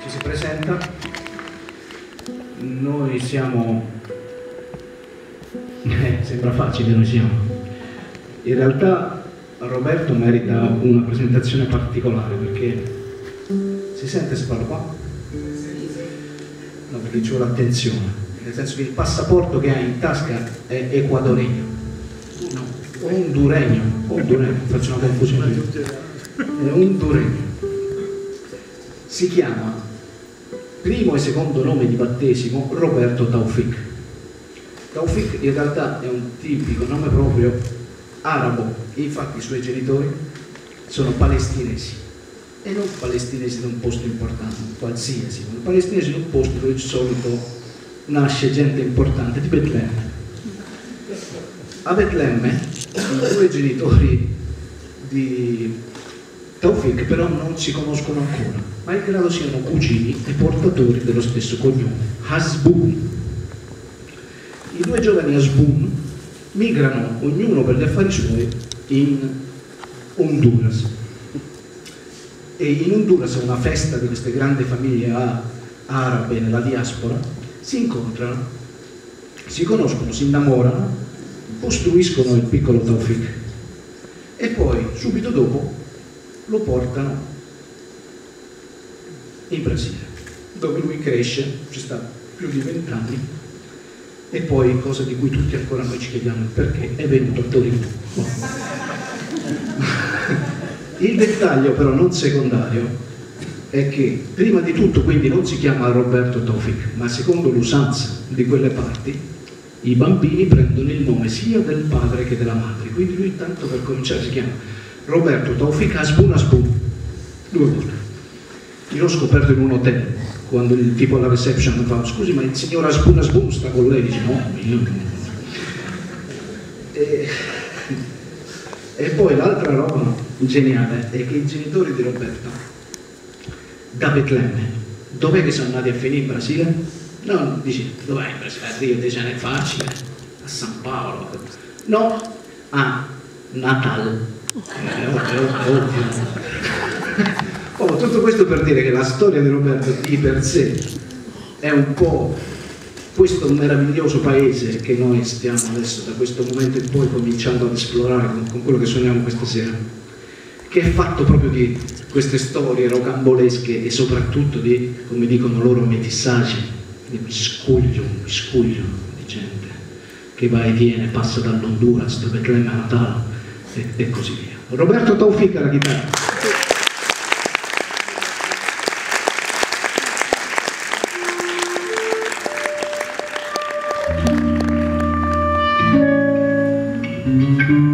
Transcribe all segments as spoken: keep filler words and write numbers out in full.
ci si presenta. Noi siamo, eh, sembra facile, noi siamo, in realtà Roberto merita una presentazione particolare perché si sente sparpa? No, perché ci vuole attenzione, nel senso che il passaporto che ha in tasca è ecuadoregno, no, honduregno, honduregno, faccio una confusione, è honduregno. Si chiama, primo e secondo nome di battesimo, Roberto Taufic. Taufic in realtà è un tipico nome proprio arabo, infatti i suoi genitori sono palestinesi, e non palestinesi da un posto importante, qualsiasi, ma palestinesi da un posto dove di solito nasce gente importante, di Betlemme. A Betlemme i due genitori di Taufic però non si conoscono ancora, malgrado siano cugini e portatori dello stesso cognome, Hasbun. I due giovani Hasbun migrano, ognuno per gli affari suoi, in Honduras. E in Honduras, una festa di queste grandi famiglie arabe nella diaspora, si incontrano, si conoscono, si innamorano, costruiscono il piccolo Taufic e poi subito dopo lo portano in Brasile, dove lui cresce, ci sta più di vent'anni, e poi, cosa di cui tutti ancora noi ci chiediamo perché, è venuto a Torino. Il dettaglio però non secondario è che prima di tutto quindi non si chiama Roberto Taufic, ma secondo l'usanza di quelle parti i bambini prendono il nome sia del padre che della madre, quindi lui tanto per cominciare si chiama Roberto Taufic Hasbun Hasbun due volte. Io l'ho scoperto in un hotel quando il tipo alla reception fa: scusi, ma il signor Hasbun Hasbun sta con lei? Dice no, io e... e poi l'altra roba geniale è che i genitori di Roberto da Betlemme, dov'è che sono andati a finire in Brasile? No, dici, dov'è in Brasile? A Rio de Janeiro, facile, a San Paolo, no, a Natal, è ovvio, è ovvio. Oh, tutto questo per dire che la storia di Roberto di per sé è un po' questo meraviglioso paese che noi stiamo adesso, da questo momento in poi, cominciando ad esplorare con, con quello che suoniamo questa sera, che è fatto proprio di queste storie rocambolesche e soprattutto di, come dicono loro, metissaggi, di miscuglio, miscuglio di gente che va e viene, passa dall'Honduras, da Betlemme a Natale e, e così via. Roberto Taufic alla chitarra. Thank you.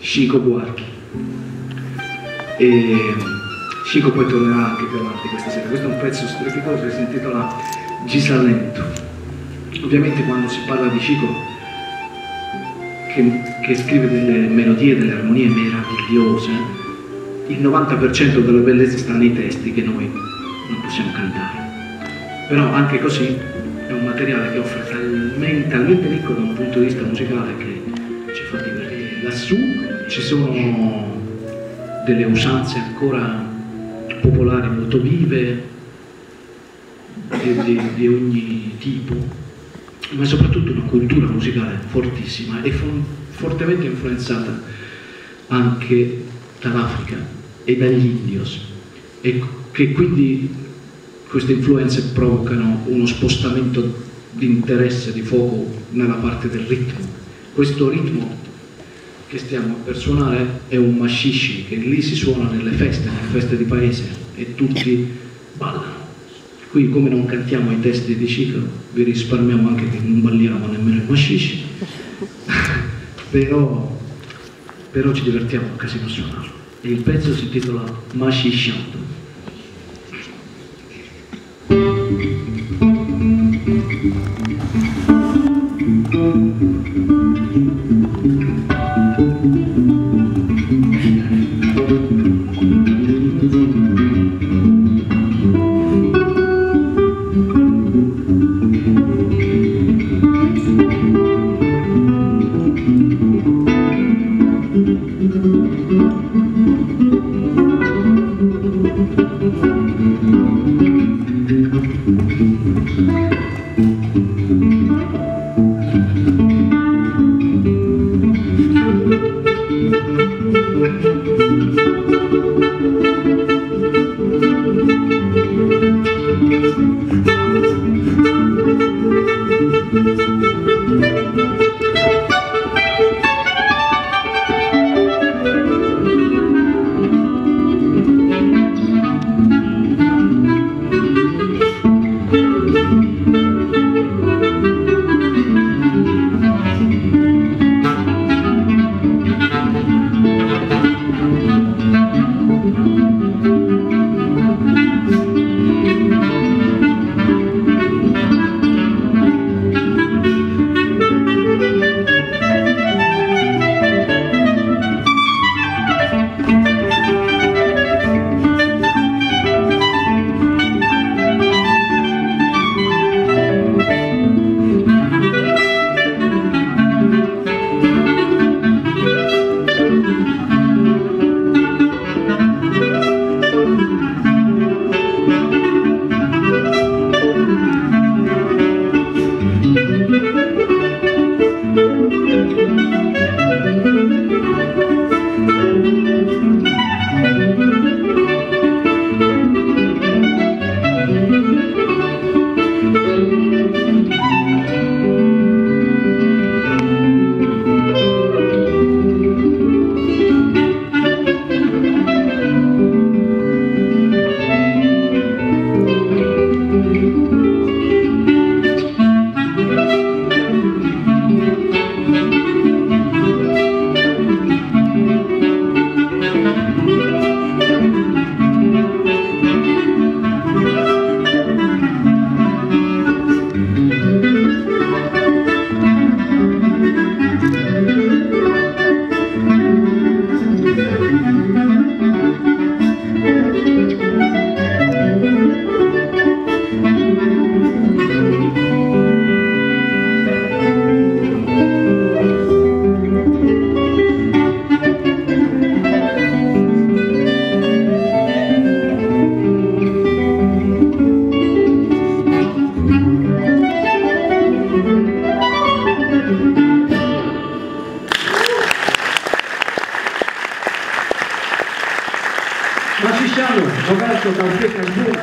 Chico Buarque. E Chico poi tornerà anche più avanti questa sera. Questo è un pezzo strepitoso che si intitola Gisaletto. Ovviamente quando si parla di Chico, che, che scrive delle melodie, delle armonie meravigliose, il novanta per cento della bellezza sta nei testi che noi non possiamo cantare. Però anche così è un materiale che offre talmente, talmente ricco da un punto di vista musicale che ci fa divertire. Lassù ci sono delle usanze ancora popolari, molto vive, di, di, di ogni tipo, ma soprattutto una cultura musicale fortissima e for fortemente influenzata anche dall'Africa e dagli indios, e che quindi queste influenze provocano uno spostamento di interesse, di fuoco nella parte del ritmo. Questo ritmo che stiamo per suonare è un mashishi, che lì si suona nelle feste, nelle feste di paese, e tutti ballano. Qui, come non cantiamo i testi di Chico, vi risparmiamo anche che non balliamo nemmeno il mashishi, però, però ci divertiamo un casino a suonarlo. E il pezzo si intitola Maxixando. Thank you. Cominciamo, Roberto Taufic Hasbun.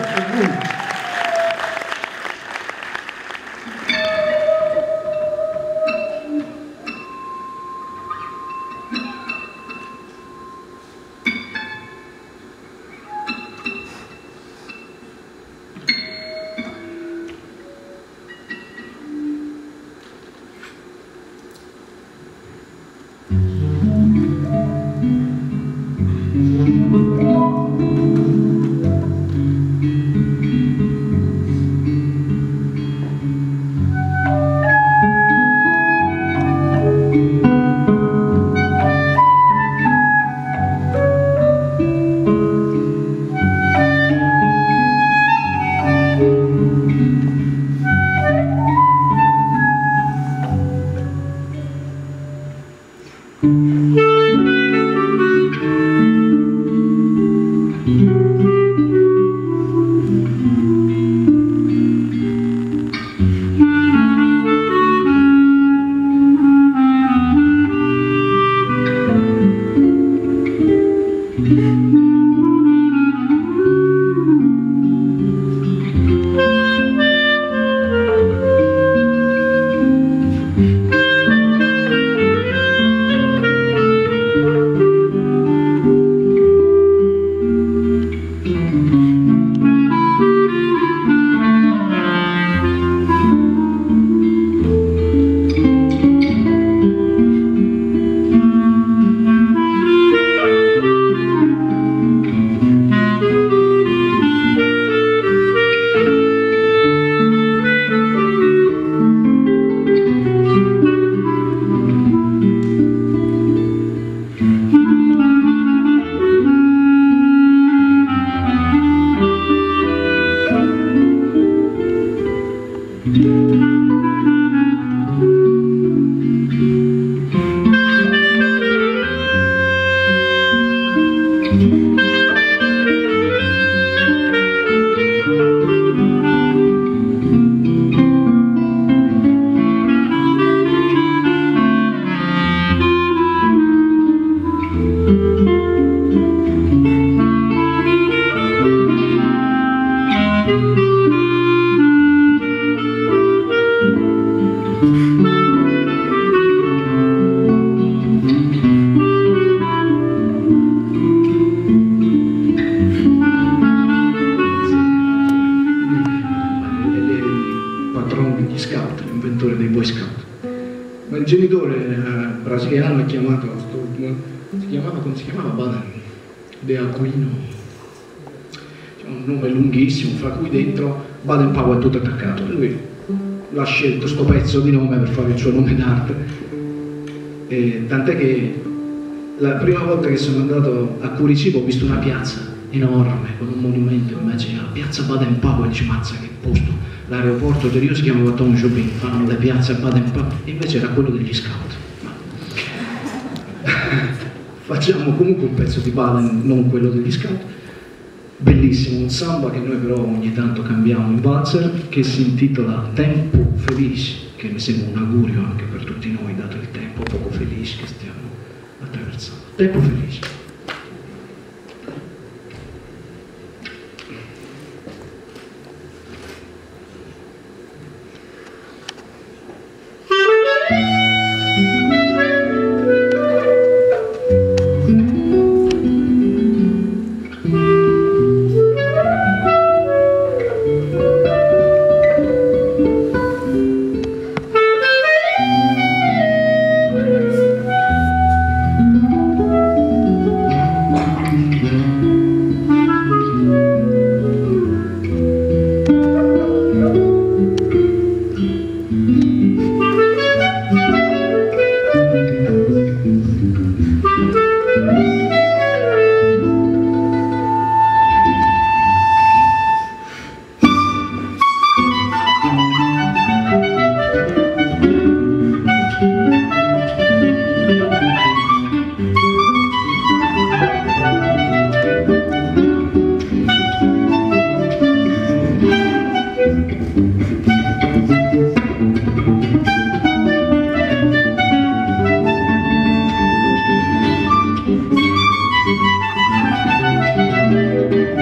Baden-Powell è tutto attaccato, lui l'ha scelto sto pezzo di nome per fare il suo nome d'arte, tant'è che la prima volta che sono andato a Curicipo ho visto una piazza enorme con un monumento in mezzo, la piazza Baden-Powell, dice mazza che posto, l'aeroporto di Rio si chiamava Tom Jobim, fanno le piazze a Baden-Powell, invece era quello degli scout. Ma... facciamo comunque un pezzo di Baden, non quello degli scout. Bellissimo, un samba che noi però ogni tanto cambiamo in valzer, che si intitola Tempo Felice, che mi sembra un augurio anche per tutti noi, dato il tempo poco felice che stiamo attraversando. Tempo Felice. Thank you.